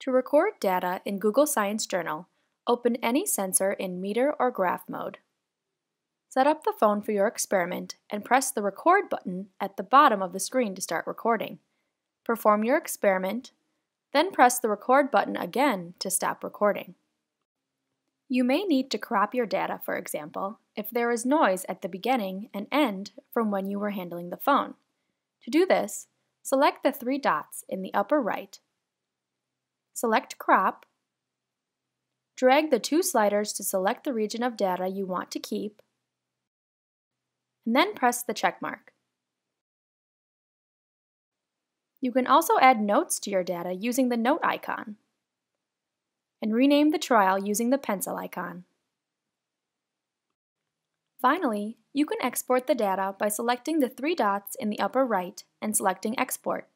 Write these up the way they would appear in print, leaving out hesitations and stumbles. To record data in Google Science Journal, open any sensor in meter or graph mode. Set up the phone for your experiment and press the record button at the bottom of the screen to start recording. Perform your experiment, then press the record button again to stop recording. You may need to crop your data, for example, if there is noise at the beginning and end from when you were handling the phone. To do this, select the three dots in the upper right, select Crop, drag the two sliders to select the region of data you want to keep, and then press the check mark. You can also add notes to your data using the note icon, and rename the trial using the pencil icon. Finally, you can export the data by selecting the three dots in the upper right and selecting Export.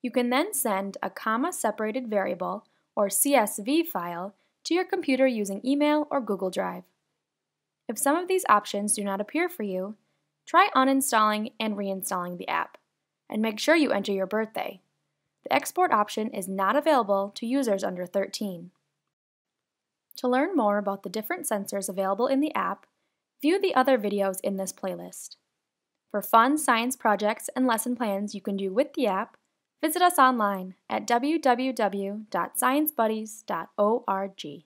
You can then send a comma-separated variable, or CSV file, to your computer using email or Google Drive. If some of these options do not appear for you, try uninstalling and reinstalling the app, and make sure you enter your birthday. The export option is not available to users under 13. To learn more about the different sensors available in the app, view the other videos in this playlist. For fun science projects and lesson plans you can do with the app, visit us online at www.sciencebuddies.org.